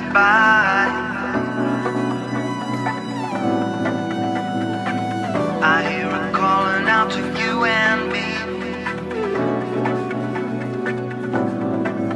passed by.